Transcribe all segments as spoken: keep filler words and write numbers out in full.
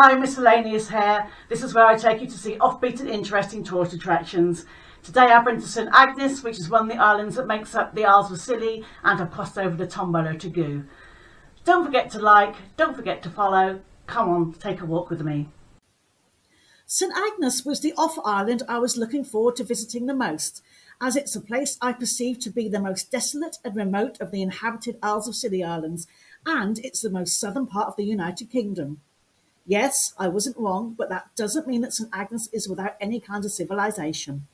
Hi, Miss Elaineous here. This is where I take you to see offbeat and interesting tourist attractions. Today I've been to St Agnes, which is one of the islands that makes up the Isles of Scilly, and I've crossed over the Tombolo to Gugh. Don't forget to like, don't forget to follow. Come on, take a walk with me. St Agnes was the off-island I was looking forward to visiting the most, as it's a place I perceive to be the most desolate and remote of the inhabited Isles of Scilly Islands, and it's the most southern part of the United Kingdom. Yes, I wasn't wrong, but that doesn't mean that St Agnes is without any kind of civilization.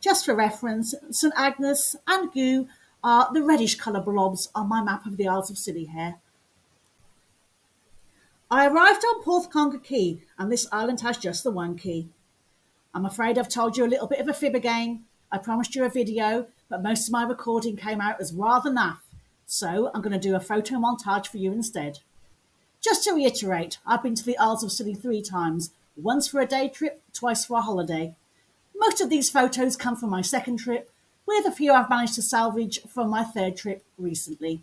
Just for reference, St Agnes and Gugh are the reddish colour blobs on my map of the Isles of Scilly here. I arrived on Porth Conga Quay, and this island has just the one quay. I'm afraid I've told you a little bit of a fib again. I promised you a video, but most of my recording came out as rather naff, so I'm going to do a photo montage for you instead. Just to reiterate, I've been to the Isles of Scilly three times, once for a day trip, twice for a holiday. Most of these photos come from my second trip, with a few I've managed to salvage from my third trip recently.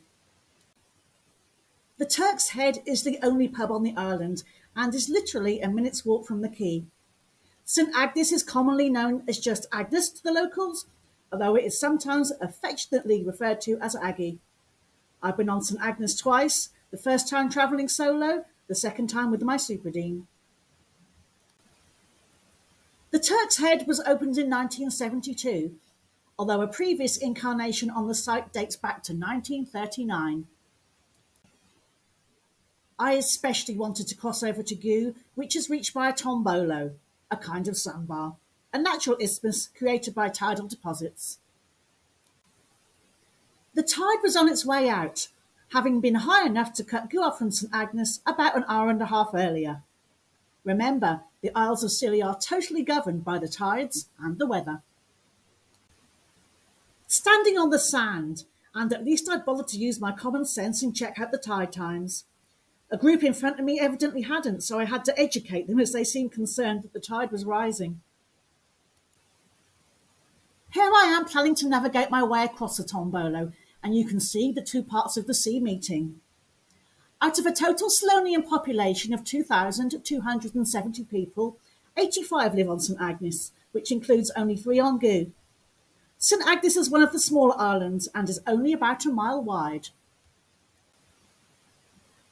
The Turk's Head is the only pub on the island and is literally a minute's walk from the quay. St Agnes is commonly known as just Agnes to the locals, although it is sometimes affectionately referred to as Aggie. I've been on St Agnes twice, the first time travelling solo, the second time with my super dean. The Turk's Head was opened in nineteen seventy-two, although a previous incarnation on the site dates back to nineteen thirty-nine. I especially wanted to cross over to Gugh, which is reached by a tombolo, a kind of sandbar, a natural isthmus created by tidal deposits. The tide was on its way out, having been high enough to cut Gugh off from St Agnes about an hour and a half earlier. Remember, the Isles of Scilly are totally governed by the tides and the weather. Standing on the sand, and at least I'd bothered to use my common sense and check out the tide times. A group in front of me evidently hadn't, so I had to educate them as they seemed concerned that the tide was rising. Here I am planning to navigate my way across the Tombolo, and you can see the two parts of the sea meeting. Out of a total Slonian population of two thousand two hundred seventy people, eighty-five live on St Agnes, which includes only three on Gugh. St Agnes is one of the smaller islands and is only about a mile wide.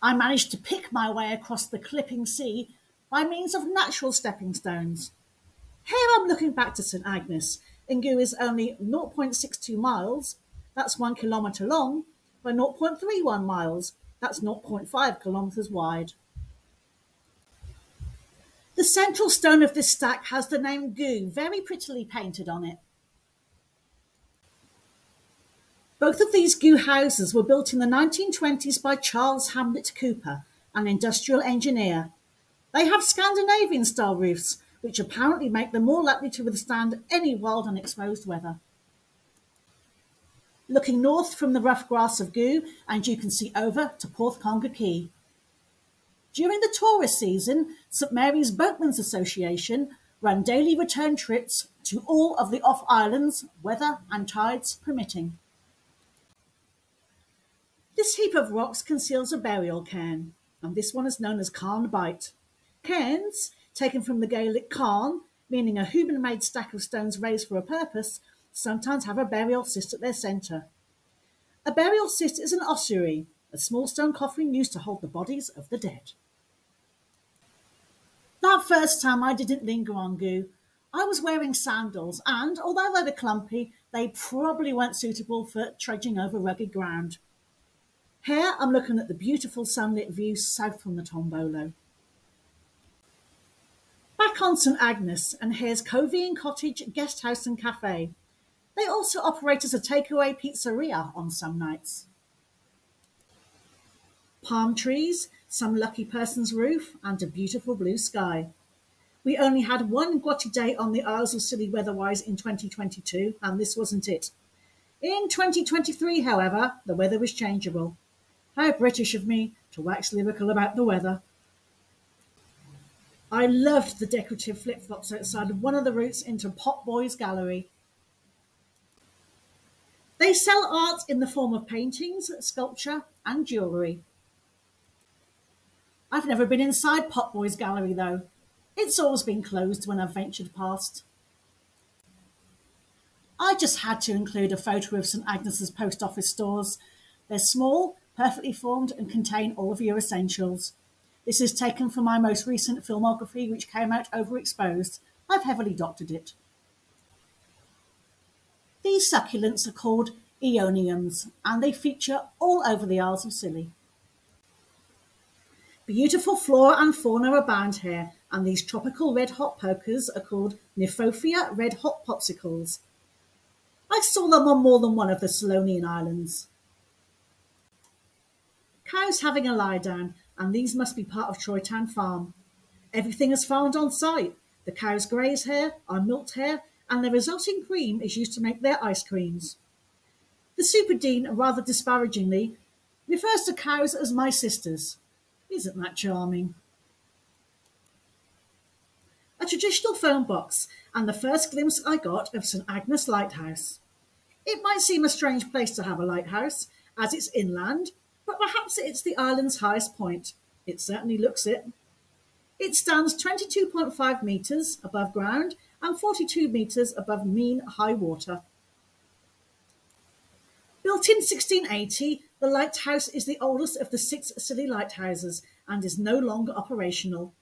I managed to pick my way across the clipping sea by means of natural stepping stones. Here I'm looking back to St Agnes, and Gugh is only zero point six two miles, that's one kilometre long, by zero point three one miles, that's zero point five kilometres wide. The central stone of this stack has the name Gugh very prettily painted on it. Both of these Gugh houses were built in the nineteen twenties by Charles Hamlet Cooper, an industrial engineer. They have Scandinavian-style roofs, which apparently make them more likely to withstand any wild and exposed weather. Looking north from the rough grass of Gugh, and you can see over to Porth Conga Quay. During the tourist season, St Mary's Boatmen's Association run daily return trips to all of the off-islands, weather and tides permitting. This heap of rocks conceals a burial cairn, and this one is known as Carn Bight. Cairns, taken from the Gaelic cairn, meaning a human-made stack of stones raised for a purpose, sometimes have a burial cist at their centre. A burial cist is an ossuary, a small stone coffin used to hold the bodies of the dead. That first time I didn't linger on Gugh. I was wearing sandals and, although they were clumpy, they probably weren't suitable for trudging over rugged ground. Here I'm looking at the beautiful sunlit view south from the Tombolo. Back on St Agnes, and here's Covean Cottage Guesthouse and Cafe. They also operate as a takeaway pizzeria on some nights. Palm trees, some lucky person's roof, and a beautiful blue sky. We only had one grotty day on the Isles of Scilly weather-wise in twenty twenty-two, and this wasn't it. In twenty twenty-three, however, the weather was changeable. How British of me to wax lyrical about the weather. I loved the decorative flip-flops outside of one of the routes into Potbelly's Gallery. They sell art in the form of paintings, sculpture and jewellery. I've never been inside Potbelly's Gallery, though. It's always been closed when I've ventured past. I just had to include a photo of St Agnes's post office stores. They're small, perfectly formed, and contain all of your essentials. This is taken from my most recent filmography, which came out overexposed. I've heavily doctored it. These succulents are called eoniums, and they feature all over the Isles of Scilly. Beautiful flora and fauna abound here, and these tropical red-hot pokers are called nephophia red-hot popsicles. I saw them on more than one of the Slonian islands. Cows having a lie down, and these must be part of Troytown Farm. Everything is farmed on site. The cows graze here, are milked here, and the resulting cream is used to make their ice creams. The super dean, rather disparagingly, refers to cows as my sisters. Isn't that charming? A traditional phone box, and the first glimpse I got of St Agnes Lighthouse. It might seem a strange place to have a lighthouse, as it's inland, but perhaps it's the island's highest point. It certainly looks it. It stands twenty-two point five metres above ground and forty-two metres above mean high water. Built in sixteen eighty, the lighthouse is the oldest of the six Scilly lighthouses and is no longer operational.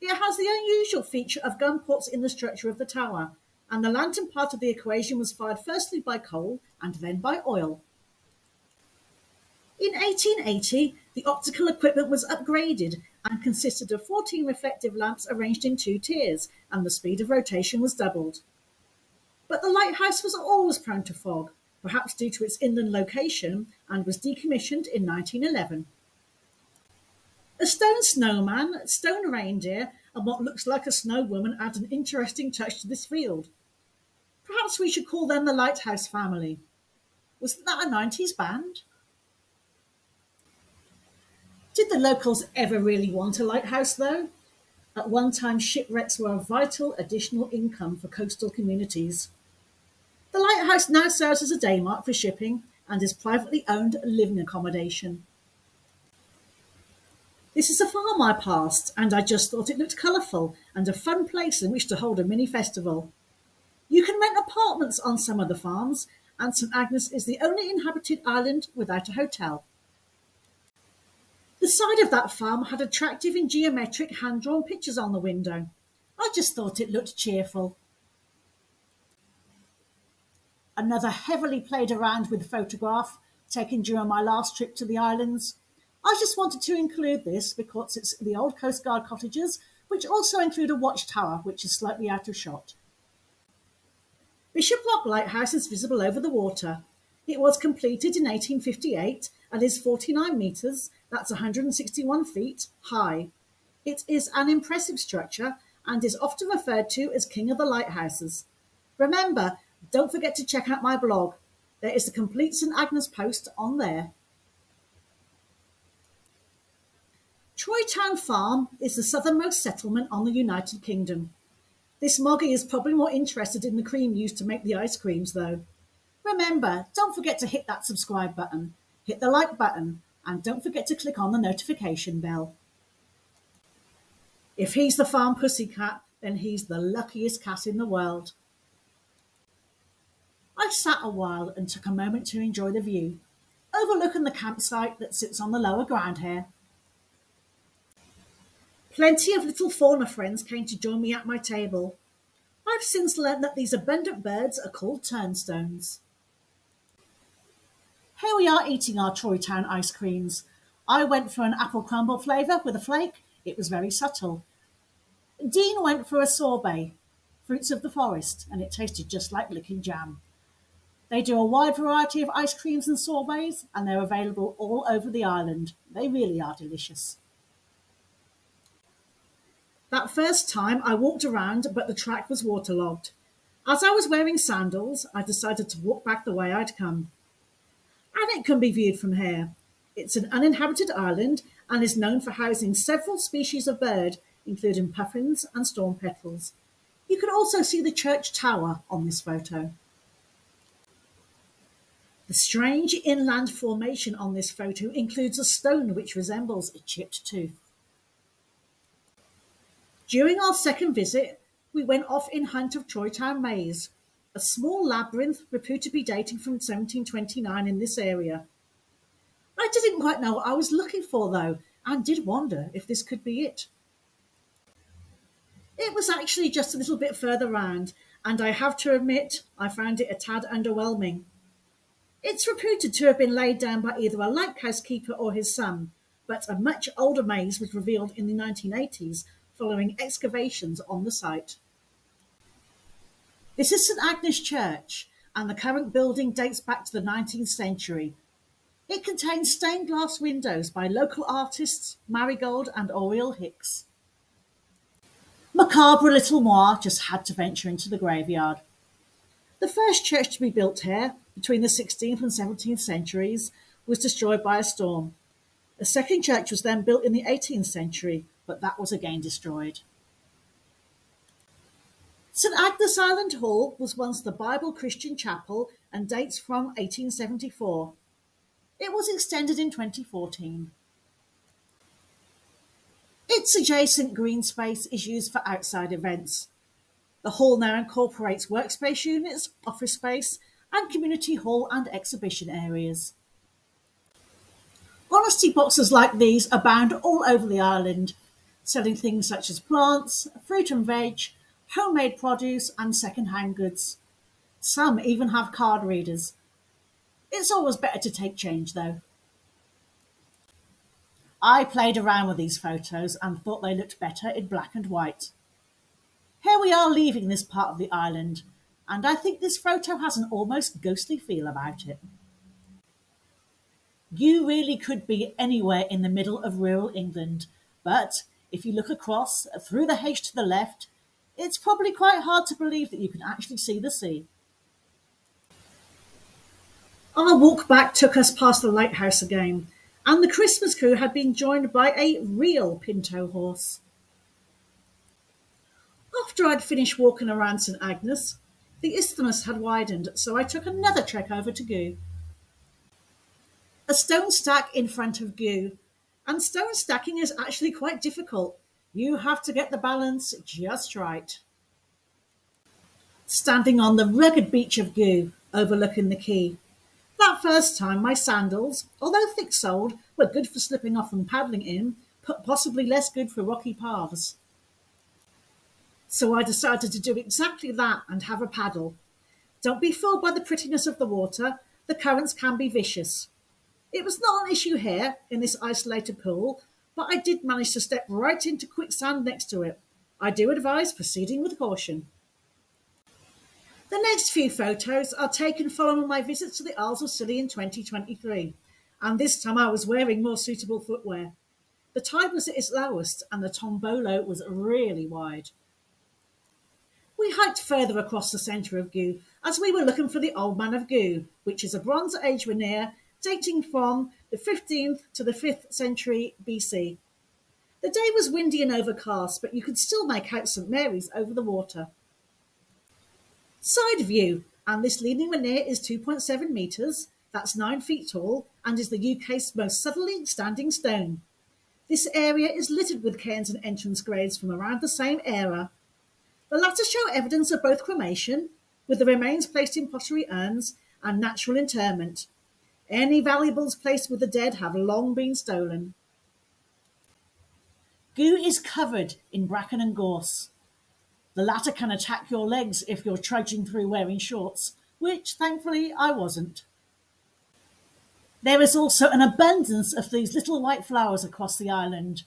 It has the unusual feature of gun ports in the structure of the tower, and the lantern part of the equation was fired firstly by coal and then by oil. In eighteen eighty, the optical equipment was upgraded and consisted of fourteen reflective lamps arranged in two tiers, and the speed of rotation was doubled. But the lighthouse was always prone to fog, perhaps due to its inland location, and was decommissioned in nineteen eleven. A stone snowman, stone reindeer, and what looks like a snow woman add an interesting touch to this field. Perhaps we should call them the Lighthouse Family. Wasn't that a nineties band? Did the locals ever really want a lighthouse, though? At one time, shipwrecks were a vital additional income for coastal communities. The lighthouse now serves as a daymark for shipping and is privately owned living accommodation. This is a farm I passed, and I just thought it looked colourful and a fun place in which to hold a mini festival. You can rent apartments on some of the farms, and St Agnes is the only inhabited island without a hotel. The side of that farm had attractive and geometric hand-drawn pictures on the window. I just thought it looked cheerful. Another heavily played around with photograph taken during my last trip to the islands. I just wanted to include this because it's the old Coast Guard cottages, which also include a watchtower, which is slightly out of shot. Bishop Rock Lighthouse is visible over the water. It was completed in eighteen fifty-eight and is forty-nine metres, that's one hundred sixty-one feet, high. It is an impressive structure and is often referred to as King of the Lighthouses. Remember, don't forget to check out my blog. There is the complete St Agnes post on there. Troytown Farm is the southernmost settlement on the United Kingdom. This moggy is probably more interested in the cream used to make the ice creams, though. Remember, don't forget to hit that subscribe button, hit the like button, and don't forget to click on the notification bell. If he's the farm pussycat, then he's the luckiest cat in the world. I sat a while and took a moment to enjoy the view, overlooking the campsite that sits on the lower ground here. Plenty of little fauna friends came to join me at my table. I've since learned that these abundant birds are called turnstones. Here we are eating our Troytown ice creams. I went for an apple crumble flavour with a flake. It was very subtle. Dean went for a sorbet, fruits of the forest, and it tasted just like licking jam. They do a wide variety of ice creams and sorbets, and they're available all over the island. They really are delicious. That first time I walked around, but the track was waterlogged. As I was wearing sandals, I decided to walk back the way I'd come. And it can be viewed from here. It's an uninhabited island and is known for housing several species of bird, including puffins and storm petrels. You can also see the church tower on this photo. The strange inland formation on this photo includes a stone which resembles a chipped tooth. During our second visit, we went off in hunt of Troytown Maze, a small labyrinth reputed to be dating from seventeen twenty-nine in this area. I didn't quite know what I was looking for though, and did wonder if this could be it. It was actually just a little bit further round, and I have to admit I found it a tad underwhelming. It's reputed to have been laid down by either a lighthouse keeper or his son, but a much older maze was revealed in the nineteen eighties following excavations on the site. This is St Agnes Church, and the current building dates back to the nineteenth century. It contains stained glass windows by local artists Marigold and Oriel Hicks. Macabre little Moir just had to venture into the graveyard. The first church to be built here, between the sixteenth and seventeenth centuries, was destroyed by a storm. A second church was then built in the eighteenth century, but that was again destroyed. St Agnes Island Hall was once the Bible Christian Chapel and dates from eighteen seventy-four. It was extended in twenty fourteen. Its adjacent green space is used for outside events. The hall now incorporates workspace units, office space, and community hall and exhibition areas. Honesty boxes like these abound all over the island, selling things such as plants, fruit and veg, homemade produce and second-hand goods. Some even have card readers. It's always better to take change though. I played around with these photos and thought they looked better in black and white. Here we are leaving this part of the island, and I think this photo has an almost ghostly feel about it. You really could be anywhere in the middle of rural England, but if you look across through the hedge to the left, it's probably quite hard to believe that you can actually see the sea. Our walk back took us past the lighthouse again, and the Christmas crew had been joined by a real pinto horse. After I'd finished walking around St Agnes, the isthmus had widened, so I took another trek over to Gugh. A stone stack in front of Gugh, and stone stacking is actually quite difficult. You have to get the balance just right. Standing on the rugged beach of Gugh, overlooking the quay. That first time my sandals, although thick-soled, were good for slipping off and paddling in, but possibly less good for rocky paths. So I decided to do exactly that and have a paddle. Don't be fooled by the prettiness of the water. The currents can be vicious. It was not an issue here in this isolated pool, but I did manage to step right into quicksand next to it. I do advise proceeding with caution. The next few photos are taken following my visit to the Isles of Scilly in twenty twenty-three, and this time I was wearing more suitable footwear. The tide was at its lowest and the Tombolo was really wide. We hiked further across the centre of Gugh as we were looking for the Old Man of Gugh, which is a Bronze Age menhir dating from the fifteenth to the fifth century B C. The day was windy and overcast, but you could still make out St Mary's over the water. Side view, and this leaning menhir is two point seven metres, that's nine feet tall, and is the U K's most southerly standing stone. This area is littered with cairns and entrance graves from around the same era. The latter show evidence of both cremation, with the remains placed in pottery urns, and natural interment. Any valuables placed with the dead have long been stolen. Gugh is covered in bracken and gorse. The latter can attack your legs if you're trudging through wearing shorts, which thankfully I wasn't. There is also an abundance of these little white flowers across the island.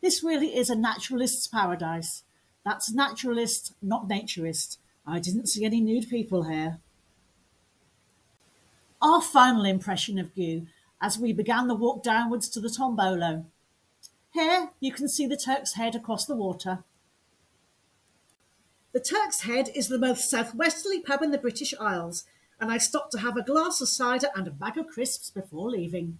This really is a naturalist's paradise. That's naturalist, not naturist. I didn't see any nude people here. Our final impression of Gugh as we began the walk downwards to the Tombolo. Here you can see the Turk's Head across the water. The Turk's Head is the most southwesterly pub in the British Isles, and I stopped to have a glass of cider and a bag of crisps before leaving.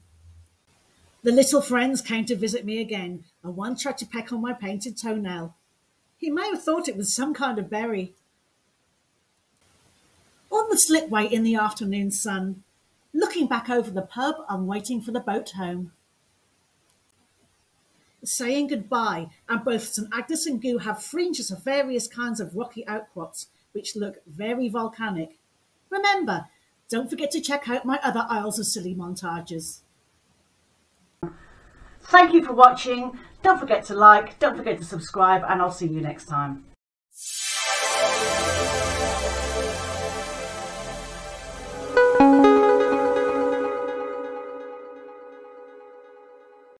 The little friends came to visit me again, and one tried to peck on my painted toenail. He may have thought it was some kind of berry. On the slipway in the afternoon sun, looking back over the pub and waiting for the boat home. saying goodbye, and both St Agnes and Gugh have fringes of various kinds of rocky outcrops, which look very volcanic. Remember, don't forget to check out my other Isles of Scilly montages. Thank you for watching. Don't forget to like, don't forget to subscribe, and I'll see you next time.